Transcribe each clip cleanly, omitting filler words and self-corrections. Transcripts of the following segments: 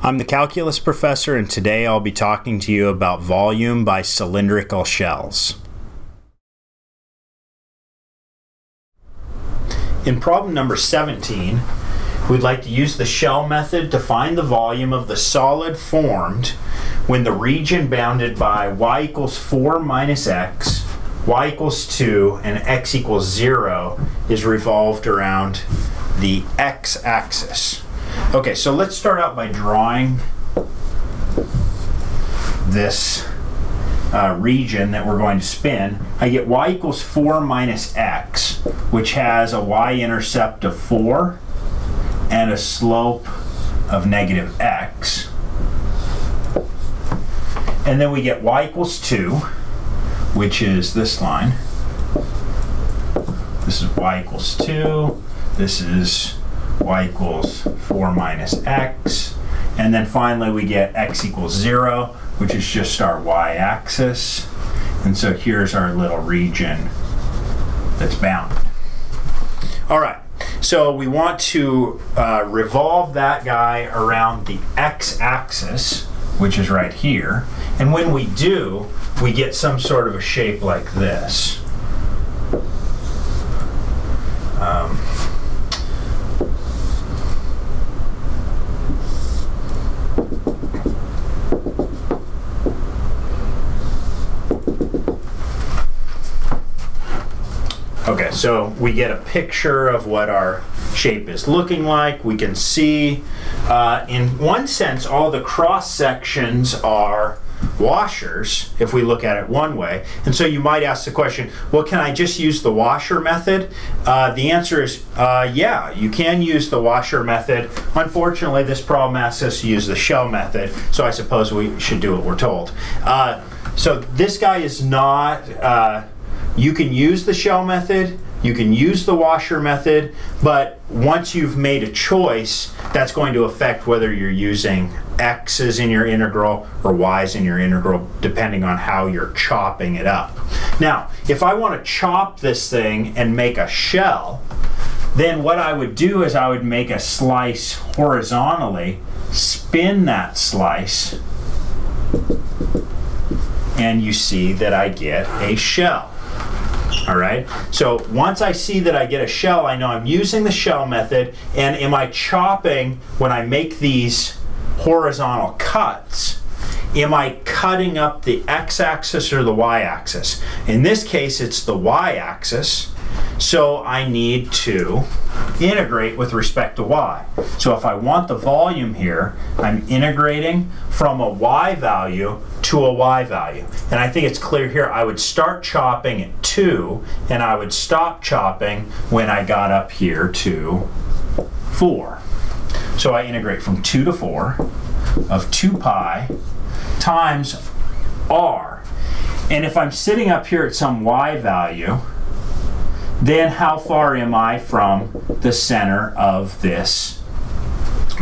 I'm the calculus professor, and today I'll be talking to you about volume by cylindrical shells. In problem number 17, we'd like to use the shell method to find the volume of the solid formed when the region bounded by y equals 4 minus x, y equals 2, and x equals 0 is revolved around the x-axis. Okay, so let's start out by drawing this region that we're going to spin. I get y equals 4 minus x, which has a y-intercept of 4 and a slope of negative x. And then we get y equals 2, which is this line. This is y equals 2. This is y equals 4 minus x, and then finally we get x equals 0, which is just our y-axis, and so here's our little region that's bounded. Alright, so we want to revolve that guy around the x-axis, which is right here, and when we do, we get some sort of a shape like this. Okay, so we get a picture of what our shape is looking like. We can see, in one sense, all the cross sections are washers, if we look at it one way. And so you might ask the question, well, can I just use the washer method? The answer is, yeah, you can use the washer method. Unfortunately, this problem asks us to use the shell method, so I suppose we should do what we're told. So this guy is not... You can use the shell method, you can use the washer method, but once you've made a choice, that's going to affect whether you're using x's in your integral or y's in your integral, depending on how you're chopping it up. Now, if I want to chop this thing and make a shell, then what I would do is I would make a slice horizontally, spin that slice, and you see that I get a shell. All right, so once I see that I get a shell, I know I'm using the shell method, and am I chopping when I make these horizontal cuts? Am I cutting up the x-axis or the y-axis? In this case, it's the y-axis, so I need to integrate with respect to y. So if I want the volume here, I'm integrating from a y value to a y value. And I think it's clear here, I would start chopping at 2, and I would stop chopping when I got up here to 4. So I integrate from 2 to 4 of 2 pi times r. And if I'm sitting up here at some y value, then how far am I from the center of this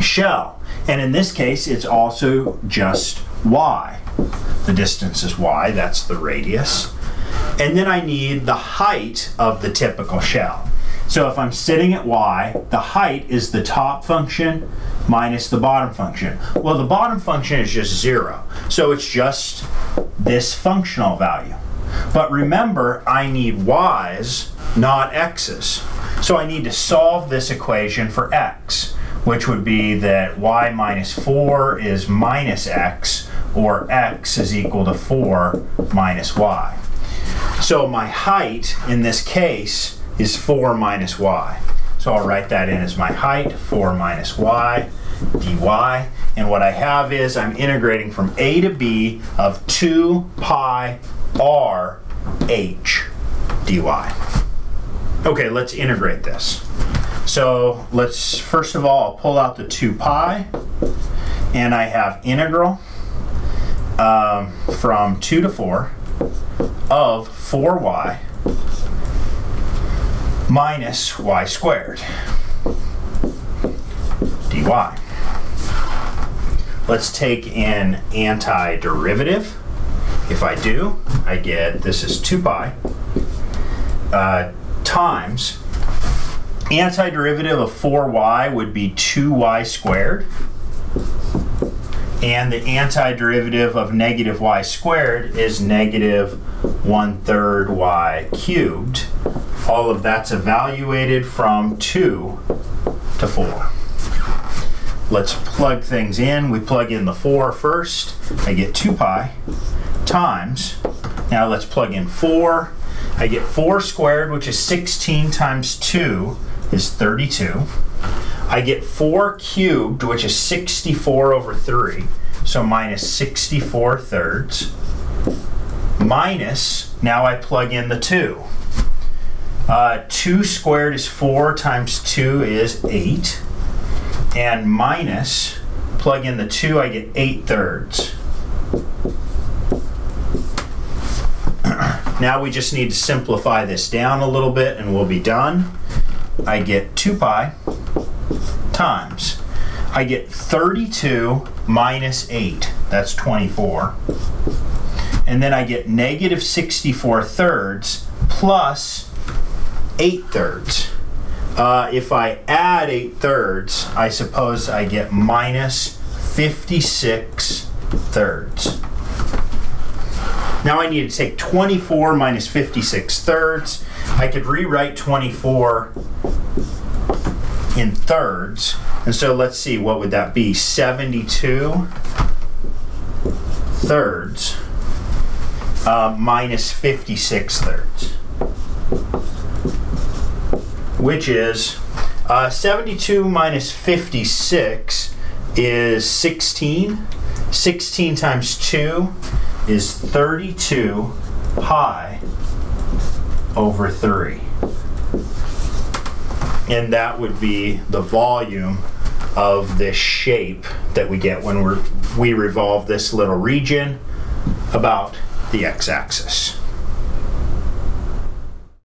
shell? And in this case, it's also just y. The distance is y, that's the radius. And then I need the height of the typical shell. So if I'm sitting at y, the height is the top function minus the bottom function. Well, the bottom function is just 0, so it's just this functional value. But remember, I need y's, not x's. So I need to solve this equation for x, which would be that y minus 4 is minus x, or x is equal to 4 minus y. So my height in this case is 4 minus y. So I'll write that in as my height, 4 minus y dy. And what I have is I'm integrating from a to b of 2 pi r h dy. Okay, let's integrate this. So let's, first of all, I'll pull out the 2 pi, and I have integral from 2 to 4 of 4y minus y squared dy. Let's take an antiderivative. If I do, I get this is 2 pi times antiderivative of 4y would be 2y squared and the antiderivative of negative y squared is negative 1/3 y cubed. All of that's evaluated from 2 to 4. Let's plug things in. We plug in the 4 first. I get 2 pi times, now let's plug in 4. I get 4 squared, which is 16 times 2 is 32. I get 4 cubed, which is 64 over 3, so minus 64/3, minus, now I plug in the 2. 2 squared is 4 times 2 is 8, and minus, plug in the 2, I get 8/3. Now we just need to simplify this down a little bit and we'll be done. I get 2 pi times, I get 32 minus 8, that's 24. And then I get negative 64/3 plus 8/3. If I add 8/3, I suppose I get minus 56/3. Now I need to take 24 minus 56/3. I could rewrite 24 in thirds. And so let's see, what would that be? 72/3 minus 56/3, which is 72 minus 56 is 16. 16 times 2 is 32 pi over 3. And that would be the volume of this shape that we get when we revolve this little region about the x-axis.